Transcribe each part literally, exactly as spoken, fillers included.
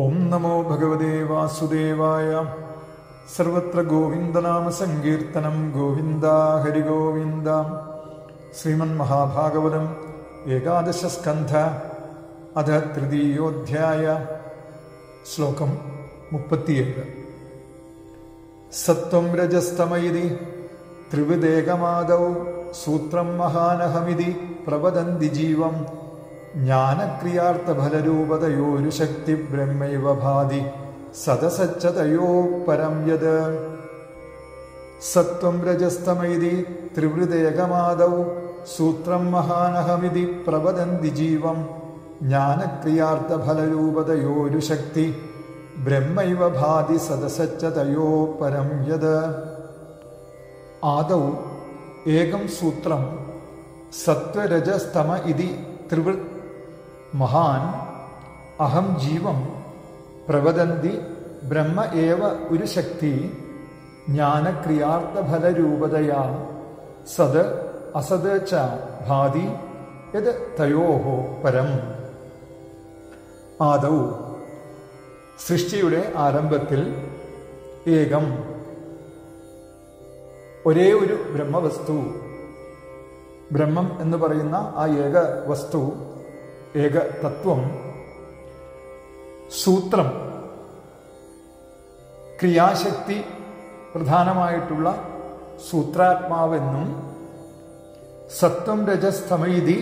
ओम नमो भगवते वासुदेवाय। सर्वत्र गोविंदनाम संकीर्तनं गोविंदा हरि गोविंदा। श्रीमन् महाभागवतं एकादश स्कंध अथ तृतीयोऽध्याय श्लोकं मुप्पत्तिएळु। सत्त्वं रजस्तमइति त्रिविधेकमादौ सूत्रं महानहमिति प्रवदन्ति जीवं ज्ञानक्रियार्थफलरूपतयोर्शक्ति ब्रह्मैव भाति सदसच्चतयोः परं यद्। सत्त्वं रजस्तमइति त्रिवृदेकमादौ सूत्रं महानहमिति प्रवदन्ति जीवं ज्ञानक्रियार्थफलरूपतयोर्शक्ति ब्रह्मैव भाति सदसच्चतयोः परं यद्। आदौ एकं सूत्रं सत्त्वरजस्तम इति त्रिवृत् महान् अहं जीवं प्रवदन्ति ब्रह्म एव उरु शक्ति ज्ञानक्रियार्थफलरूपतया सद् असद् च भाति यद् तयोः परम्। आदौ सृष्टियुडे आरंभत्तिल एकं ഒരേ ഒരു ബ്രഹ്മവസ്തു, ബ്രഹ്മം എന്ന് പറയുന്ന ആ ഏക വസ്തു, ഏക തത്വം, സൂത്രം, ക്രിയാശക്തി പ്രധാനമായിട്ടുള്ള സൂത്രാത്മാവെന്നും സത്വം രജസ്തമൈതി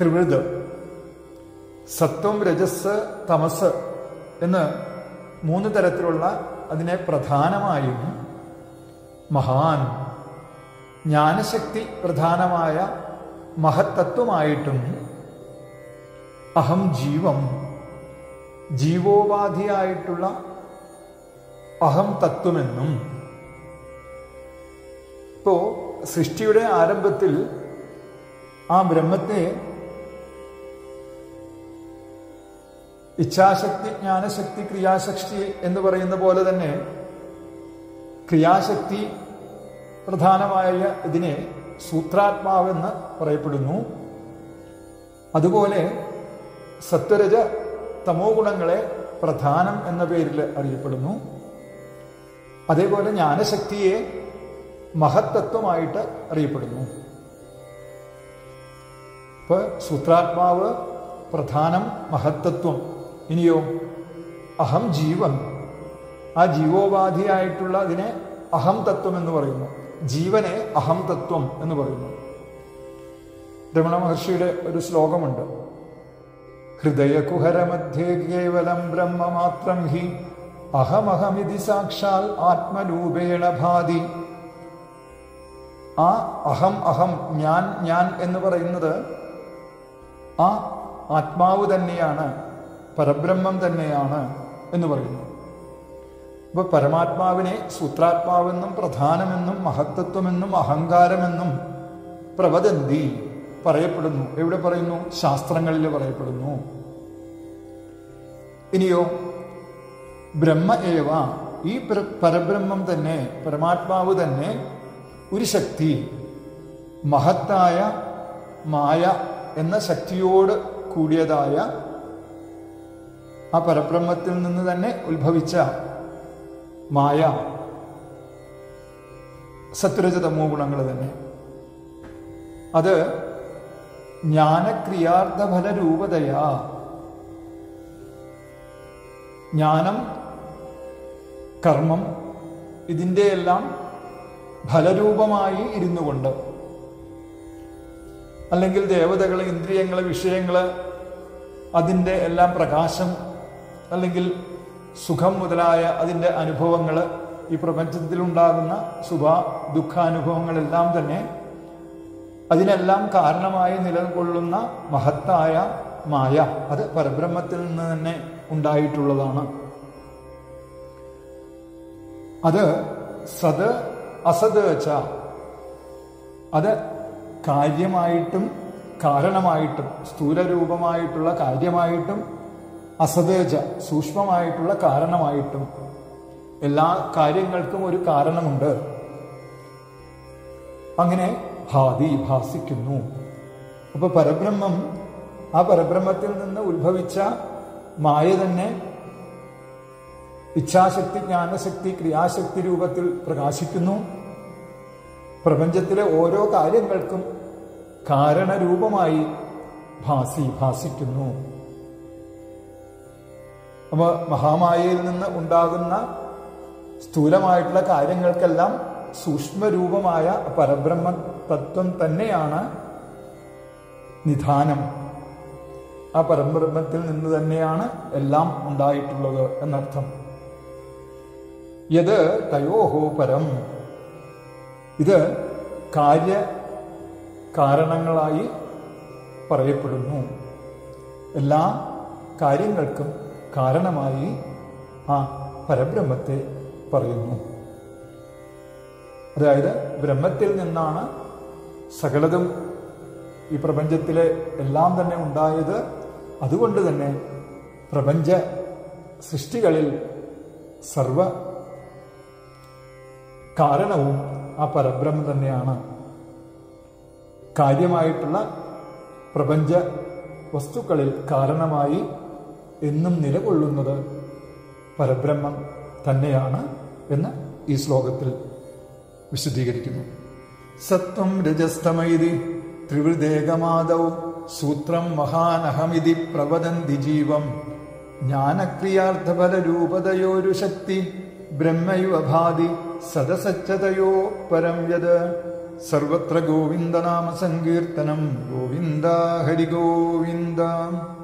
ത്രിവൃത്, സത്വം രജസ് തമസ് എന്ന് മൂന്ന് തരത്തിലുള്ള അതിനെ പ്രധാനമായും മഹാൻ ജ്ഞാനശക്തി പ്രധാനമായ മഹത്തത്വമായിട്ടും അഹം ജീവം ജീവോപാധിയായിട്ടുള്ള അഹം തത്വമെന്നും. ഇപ്പോൾ സൃഷ്ടിയുടെ ആരംഭത്തിൽ ആ ബ്രഹ്മത്തെ ഇച്ഛാശക്തി, ജ്ഞാനശക്തി, ക്രിയാശക്തി എന്ന് പറയുന്ന പോലെ തന്നെ ക്രിയാശക്തി പ്രധാനമായ ഇതിനെ സൂത്രാത്മാവെന്ന് പറയപ്പെടുന്നു. അതുപോലെ സത്വരജ തമോ ഗുണങ്ങളെ പ്രധാനം എന്ന പേരിൽ അറിയപ്പെടുന്നു. അതേപോലെ ജ്ഞാനശക്തിയെ മഹത്തത്വമായിട്ട് അറിയപ്പെടുന്നു. ഇപ്പൊ സൂത്രാത്മാവ്, പ്രധാനം, മഹത്തത്വം. ഇനിയോ അഹം ജീവൻ, ആ ജീവോപാധിയായിട്ടുള്ള അതിനെ അഹം തത്വം എന്ന് പറയുന്നു. ജീവനെ അഹം തത്വം എന്ന് പറയുന്നു. രമണ മഹർഷിയുടെ ഒരു ശ്ലോകമുണ്ട്, ഹൃദയകുഹരമധ്യേ കേവലം ബ്രഹ്മമാത്രം ഹി അഹമഹമിതി സാക്ഷാൽ ആത്മരൂപേണ ഭാതി. ആ അഹം അഹം ഞാൻ ഞാൻ എന്ന് പറയുന്നത് ആ ആത്മാവ് തന്നെയാണ്, പരബ്രഹ്മം തന്നെയാണ് എന്ന് പറയുന്നു. അപ്പോൾ പരമാത്മാവിനെ സൂത്രാത്മാവെന്നും പ്രധാനമെന്നും മഹത്തത്വമെന്നും അഹങ്കാരമെന്നും പ്രവദന്തി പറയപ്പെടുന്നു. എവിടെ പറയുന്നു? ശാസ്ത്രങ്ങളിൽ പറയപ്പെടുന്നു. ഇനിയോ ബ്രഹ്മ ഏവ, ഈ പരബ്രഹ്മം തന്നെ, പരമാത്മാവ് തന്നെ ഒരു ശക്തി, മഹത്തായ മായ എന്ന ശക്തിയോട് കൂടിയതായ ആ പരബ്രഹ്മത്തിൽ നിന്ന് തന്നെ ഉത്ഭവിച്ച മായ, സത്വരജ തമോ ഗുണങ്ങൾ തന്നെ, അത് ജ്ഞാനക്രിയാർത്ഥഫലരൂപതയാ, ജ്ഞാനം, കർമ്മം ഇതിൻ്റെ എല്ലാം ഫലരൂപമായി ഇരുന്നു കൊണ്ട്, അല്ലെങ്കിൽ ദേവതകൾ, ഇന്ദ്രിയങ്ങൾ, വിഷയങ്ങൾ, അതിൻ്റെ എല്ലാം പ്രകാശം, അല്ലെങ്കിൽ സുഖം മുതലായ അതിൻ്റെ അനുഭവങ്ങൾ, ഈ പ്രപഞ്ചത്തിലുണ്ടാകുന്ന സുഖ ദുഃഖാനുഭവങ്ങളെല്ലാം തന്നെ അതിനെല്ലാം കാരണമായി നിലകൊള്ളുന്ന മഹത്തായ മായ, അത് പരബ്രഹ്മത്തിൽ നിന്ന് തന്നെ ഉണ്ടായിട്ടുള്ളതാണ്. അത് സത് അസത് ച, അത് കാര്യമായിട്ടും കാരണമായിട്ടും, സ്ഥൂലരൂപമായിട്ടുള്ള കാര്യമായിട്ടും അസതേജ സൂക്ഷ്മമായിട്ടുള്ള കാരണമായിട്ടും, എല്ലാ കാര്യങ്ങൾക്കും ഒരു കാരണമുണ്ട്, അങ്ങനെ ഭാതി ഭാസിക്കുന്നു. അപ്പൊ പരബ്രഹ്മം, ആ പരബ്രഹ്മത്തിൽ നിന്ന് ഉത്ഭവിച്ച മായ തന്നെ ഇച്ഛാശക്തി ജ്ഞാനശക്തി ക്രിയാശക്തി രൂപത്തിൽ പ്രകാശിക്കുന്നു. പ്രപഞ്ചത്തിലെ ഓരോ കാര്യങ്ങൾക്കും കാരണരൂപമായി ഭാസി ഭാസിക്കുന്നു. അപ്പോൾ മഹാമായയിൽ നിന്ന് ഉണ്ടാകുന്ന സ്ഥൂലമായിട്ടുള്ള കാര്യങ്ങൾക്കെല്ലാം സൂക്ഷ്മരൂപമായ പരബ്രഹ്മ തത്വം തന്നെയാണ് നിധാനം. ആ പരബ്രഹ്മത്തിൽ നിന്ന് തന്നെയാണ് എല്ലാം ഉണ്ടായിട്ടുള്ളത് എന്നർത്ഥം. യത് തയോഹോ പരം, ഇത് കാര്യ കാരണങ്ങളായി പറയപ്പെടുന്നു. എല്ലാ കാര്യങ്ങൾക്കും കാരണമായി ആ പരബ്രഹ്മത്തെ പറയുന്നു. അതായത് ബ്രഹ്മത്തിൽ നിന്നാണ് സകലതും ഈ പ്രപഞ്ചത്തിലെ എല്ലാം തന്നെ ഉണ്ടായത്. അതുകൊണ്ട് തന്നെ പ്രപഞ്ച സൃഷ്ടികളിൽ സർവ കാരണവും ആ പരബ്രഹ്മം തന്നെയാണ്. കാര്യമായിട്ടുള്ള പ്രപഞ്ച വസ്തുക്കളിൽ കാരണമായി എന്നും നിലകൊള്ളുന്നത് പരബ്രഹ്മം തന്നെയാണ് എന്ന് ഈ ശ്ലോകത്തിൽ വിശദീകരിക്കുന്നു. സത്വം രജസ്തമൈതി ത്രിവൃദേകമാദൗ സൂത്രം മഹാനഹമിതി പ്രവദന്തി ജീവം ജ്ഞാനക്രിയാർത്ഥഫലരൂപതയോരു ശക്തി ബ്രഹ്മയുവഭാതി സദസച്ചതയോ പരം യത് സർവത്ര ഗോവിന്ദനാമ സങ്കീർത്തനം ഗോവിന്ദ ഹരിഗോവിന്ദ.